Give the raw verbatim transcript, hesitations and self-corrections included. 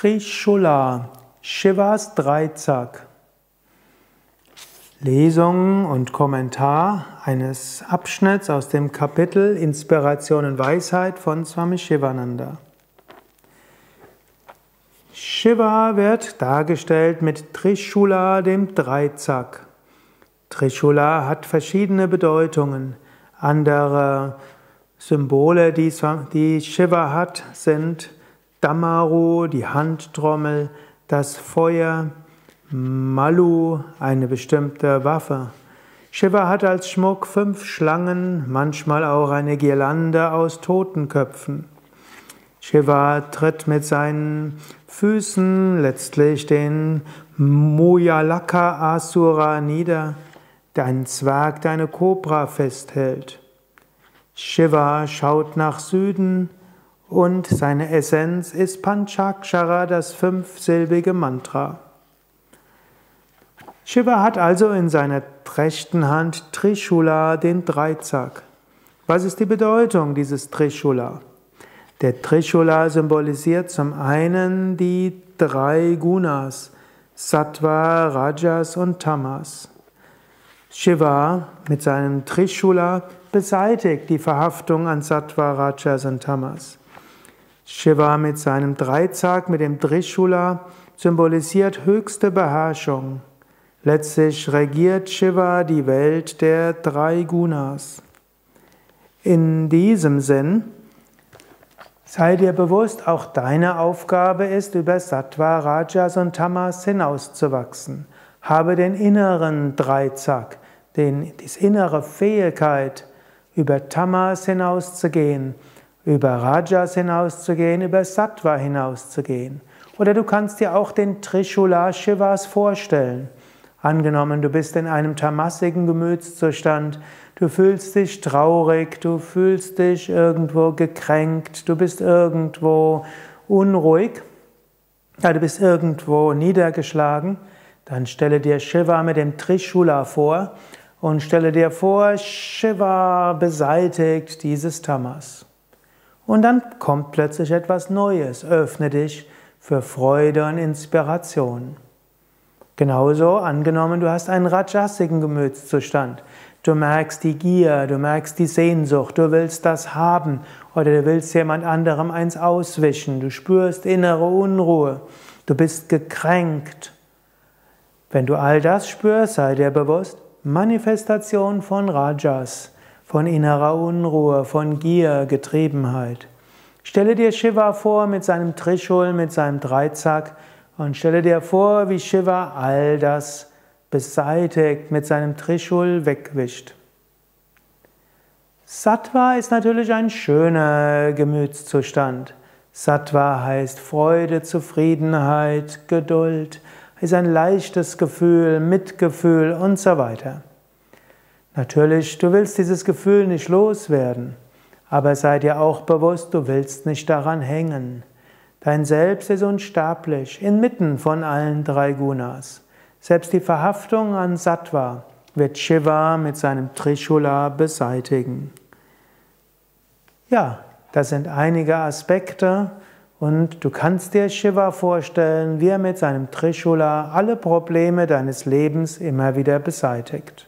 Trishula, Shivas Dreizack. Lesung und Kommentar eines Abschnitts aus dem Kapitel Inspiration und Weisheit von Swami Sivananda. Shiva wird dargestellt mit Trishula, dem Dreizack. Trishula hat verschiedene Bedeutungen. Andere Symbole, die Shiva hat, sind Damaru, die Handtrommel, das Feuer, Malu, eine bestimmte Waffe. Shiva hat als Schmuck fünf Schlangen, manchmal auch eine Girlande aus Totenköpfen. Shiva tritt mit seinen Füßen letztlich den Muyalaka Asura nieder, der einen Zwerg, der eine Kobra festhält. Shiva schaut nach Süden und seine Essenz ist Panchakshara, das fünfsilbige Mantra. Shiva hat also in seiner rechten Hand Trishula, den Dreizack. Was ist die Bedeutung dieses Trishula? Der Trishula symbolisiert zum einen die drei Gunas, Sattva, Rajas und Tamas. Shiva mit seinem Trishula beseitigt die Verhaftung an Sattva, Rajas und Tamas. Shiva mit seinem Dreizack, mit dem Trishula, symbolisiert höchste Beherrschung. Letztlich regiert Shiva die Welt der drei Gunas. In diesem Sinn, sei dir bewusst, auch deine Aufgabe ist, über Sattva, Rajas und Tamas hinauszuwachsen. Habe den inneren Dreizack, den, die innere Fähigkeit, über Tamas hinauszugehen, über Rajas hinauszugehen, über Sattva hinauszugehen. Oder du kannst dir auch den Trishula Shivas vorstellen. Angenommen, du bist in einem tamassigen Gemütszustand, du fühlst dich traurig, du fühlst dich irgendwo gekränkt, du bist irgendwo unruhig, ja, du bist irgendwo niedergeschlagen, dann stelle dir Shiva mit dem Trishula vor und stelle dir vor, Shiva beseitigt dieses Tamas. Und dann kommt plötzlich etwas Neues, öffne dich für Freude und Inspiration. Genauso, angenommen, du hast einen rajasigen Gemütszustand. Du merkst die Gier, du merkst die Sehnsucht, du willst das haben oder du willst jemand anderem eins auswischen. Du spürst innere Unruhe, du bist gekränkt. Wenn du all das spürst, sei dir bewusst, Manifestation von Rajas, von innerer Unruhe, von Gier, Getriebenheit. Stelle dir Shiva vor mit seinem Trishul, mit seinem Dreizack, und stelle dir vor, wie Shiva all das beseitigt, mit seinem Trishul wegwischt. Sattva ist natürlich ein schöner Gemütszustand. Sattva heißt Freude, Zufriedenheit, Geduld, ist ein leichtes Gefühl, Mitgefühl und so weiter. Natürlich, du willst dieses Gefühl nicht loswerden, aber sei dir auch bewusst, du willst nicht daran hängen. Dein Selbst ist unsterblich, inmitten von allen drei Gunas. Selbst die Verhaftung an Sattva wird Shiva mit seinem Trishula beseitigen. Ja, das sind einige Aspekte und du kannst dir Shiva vorstellen, wie er mit seinem Trishula alle Probleme deines Lebens immer wieder beseitigt.